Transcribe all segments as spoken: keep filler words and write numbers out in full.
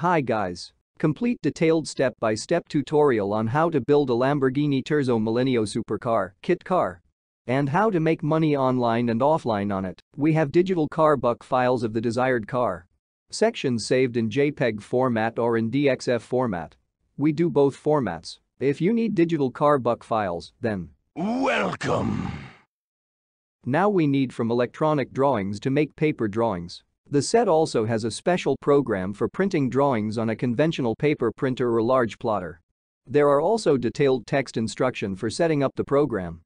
Hi guys. Complete detailed step-by-step tutorial on how to build a Lamborghini Terzo Millennio supercar, kit car. And how to make money online and offline on it. We have digital car buck files of the desired car. Sections saved in JPEG format or in D X F format. We do both formats. If you need digital car buck files, then welcome. Now we need from electronic drawings to make paper drawings. The set also has a special program for printing drawings on a conventional paper printer or large plotter. There are also detailed text instruction for setting up the program.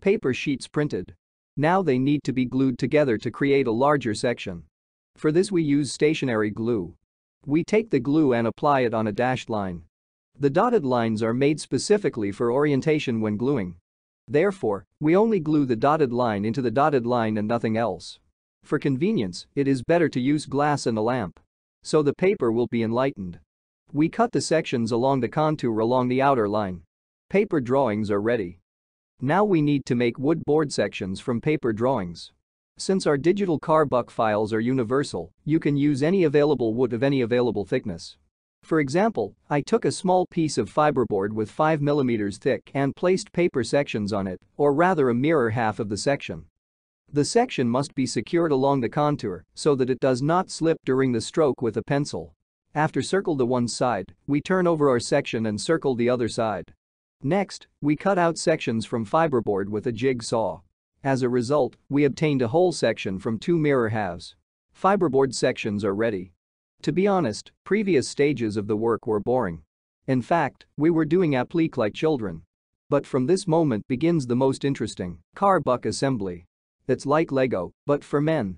Paper sheets printed. Now they need to be glued together to create a larger section. For this we use stationary glue. We take the glue and apply it on a dashed line. The dotted lines are made specifically for orientation when gluing. Therefore, we only glue the dotted line into the dotted line and nothing else. For convenience, it is better to use glass and a lamp. So the paper will be enlightened. We cut the sections along the contour along the outer line. Paper drawings are ready. Now we need to make wood board sections from paper drawings. Since our digital car buck files are universal, you can use any available wood of any available thickness. For example, I took a small piece of fiberboard with five millimeters thick and placed paper sections on it, or rather a mirror half of the section. The section must be secured along the contour so that it does not slip during the stroke with a pencil. After circle the one side, we turn over our section and circle the other side. Next, we cut out sections from fiberboard with a jigsaw. As a result, we obtained a whole section from two mirror halves. Fiberboard sections are ready. To be honest, previous stages of the work were boring. In fact, we were doing applique like children. But from this moment begins the most interesting, car buck assembly. It's like Lego, but for men.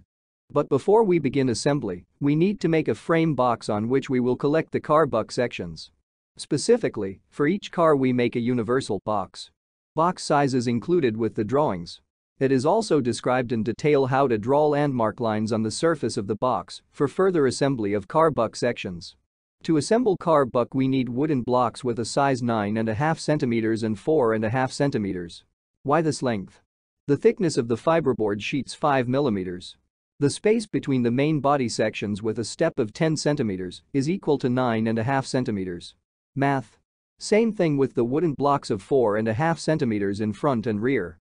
But before we begin assembly, we need to make a frame box on which we will collect the car buck sections. Specifically, for each car we make a universal box. Box size is included with the drawings. It is also described in detail how to draw landmark lines on the surface of the box for further assembly of car buck sections. To assemble car buck we need wooden blocks with a size nine and a half centimeters and four and a half centimeters. Why this length? The thickness of the fiberboard sheets five millimeters. The space between the main body sections with a step of ten centimeters is equal to nine and a half centimeters. Math. Same thing with the wooden blocks of four and a half centimeters in front and rear.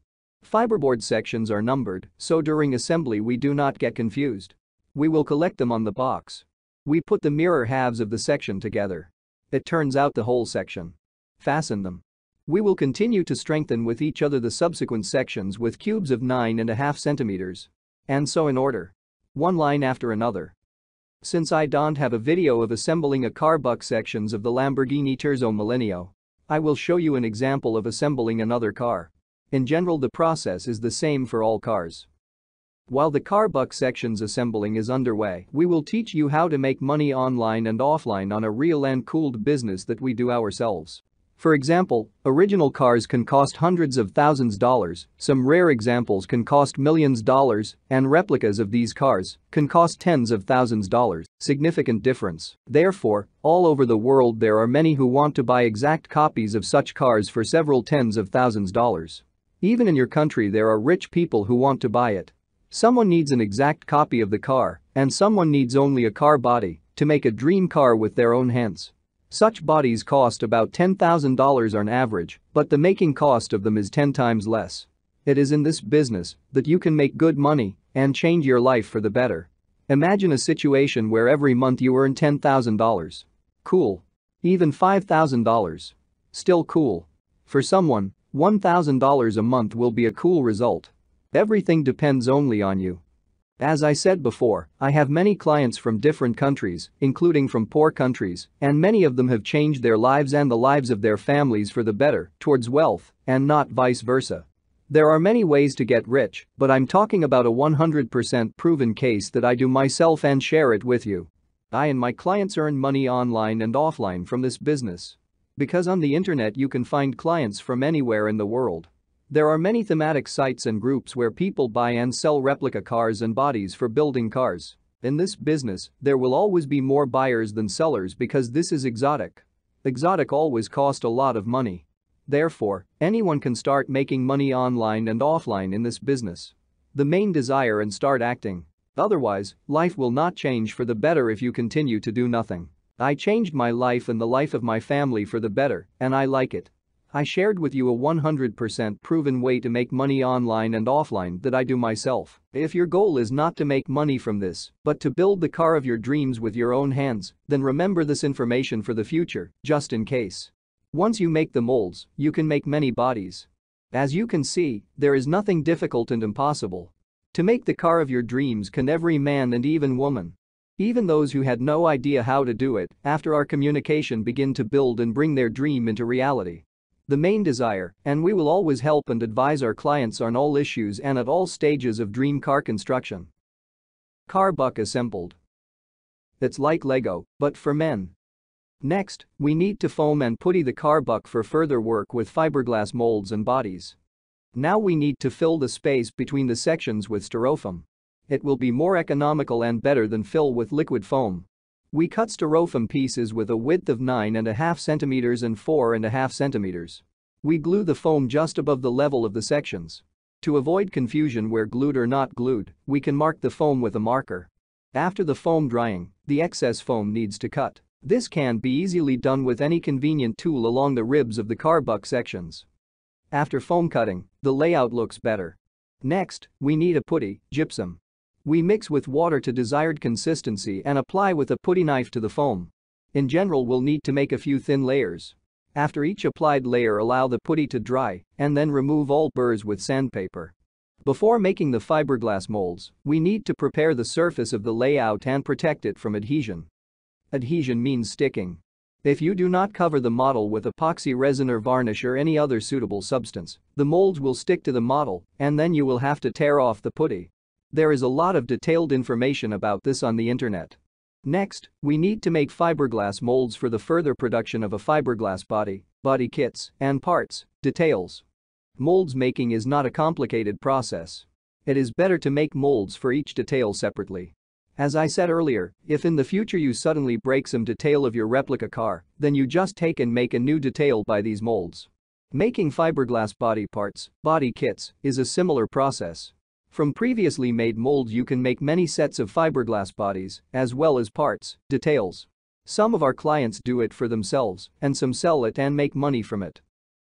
Fiberboard sections are numbered, so during assembly we do not get confused. We will collect them on the box. We put the mirror halves of the section together. It turns out the whole section. Fasten them. We will continue to strengthen with each other the subsequent sections with cubes of nine and a half centimeters. And so in order. One line after another. Since I don't have a video of assembling a car buck sections of the Lamborghini Terzo Millennio, I will show you an example of assembling another car. In general, the process is the same for all cars. While the car buck sections assembling is underway, we will teach you how to make money online and offline on a real and cooled business that we do ourselves. For example, original cars can cost hundreds of thousands of dollars, some rare examples can cost millions of dollars, and replicas of these cars can cost tens of thousands of dollars, significant difference. Therefore, all over the world there are many who want to buy exact copies of such cars for several tens of thousands of dollars. Even in your country there are rich people who want to buy it. Someone needs an exact copy of the car, and someone needs only a car body to make a dream car with their own hands. Such bodies cost about ten thousand dollars on average, but the making cost of them is ten times less. It is in this business that you can make good money and change your life for the better. Imagine a situation where every month you earn ten thousand dollars. Cool. Even five thousand dollars. Still cool. For someone, one thousand dollars a month will be a cool result. Everything depends only on you. As I said before, I have many clients from different countries, including from poor countries, and many of them have changed their lives and the lives of their families for the better, towards wealth, and not vice versa. There are many ways to get rich, but I'm talking about a one hundred percent proven case that I do myself and share it with you. I and my clients earn money online and offline from this business. Because on the internet you can find clients from anywhere in the world. There are many thematic sites and groups where people buy and sell replica cars and bodies for building cars. In this business, there will always be more buyers than sellers because this is exotic. Exotic always cost a lot of money. Therefore, anyone can start making money online and offline in this business. The main desire and start acting. Otherwise, life will not change for the better if you continue to do nothing. I changed my life and the life of my family for the better, and I like it. I shared with you a one hundred percent proven way to make money online and offline that I do myself. If your goal is not to make money from this, but to build the car of your dreams with your own hands, then remember this information for the future, just in case. Once you make the molds, you can make many bodies. As you can see, there is nothing difficult and impossible. To make the car of your dreams can every man and even woman. Even those who had no idea how to do it, after our communication, begin to build and bring their dream into reality. The main desire, and we will always help and advise our clients on all issues and at all stages of dream car construction. Car Buck Assembled. It's like Lego, but for men. Next, we need to foam and putty the car buck for further work with fiberglass molds and bodies. Now we need to fill the space between the sections with styrofoam. It will be more economical and better than fill with liquid foam. We cut styrofoam pieces with a width of nine and a half centimeters and four and a half centimeters. We glue the foam just above the level of the sections. To avoid confusion where glued or not glued, we can mark the foam with a marker. After the foam drying, the excess foam needs to cut. This can be easily done with any convenient tool along the ribs of the car buck sections. After foam cutting, the layout looks better. Next, we need a putty, gypsum. We mix with water to desired consistency and apply with a putty knife to the foam. In general, we'll need to make a few thin layers. After each applied layer, allow the putty to dry and then remove all burrs with sandpaper. Before making the fiberglass molds, we need to prepare the surface of the layout and protect it from adhesion. Adhesion means sticking. If you do not cover the model with epoxy resin or varnish or any other suitable substance, the molds will stick to the model and then you will have to tear off the putty. There is a lot of detailed information about this on the internet. Next, we need to make fiberglass molds for the further production of a fiberglass body, body kits, and parts, details. Molds making is not a complicated process. It is better to make molds for each detail separately. As I said earlier, if in the future you suddenly break some detail of your replica car, then you just take and make a new detail by these molds. Making fiberglass body parts, body kits, is a similar process. From previously made molds you can make many sets of fiberglass bodies, as well as parts, details. Some of our clients do it for themselves, and some sell it and make money from it.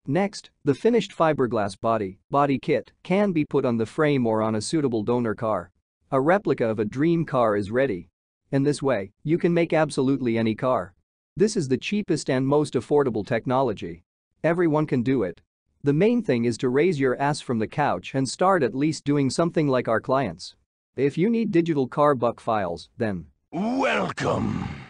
Next, the finished fiberglass body, body kit, can be put on the frame or on a suitable donor car. A replica of a dream car is ready. In this way, you can make absolutely any car. This is the cheapest and most affordable technology. Everyone can do it. The main thing is to raise your ass from the couch and start at least doing something like our clients. If you need digital car buck files, then welcome.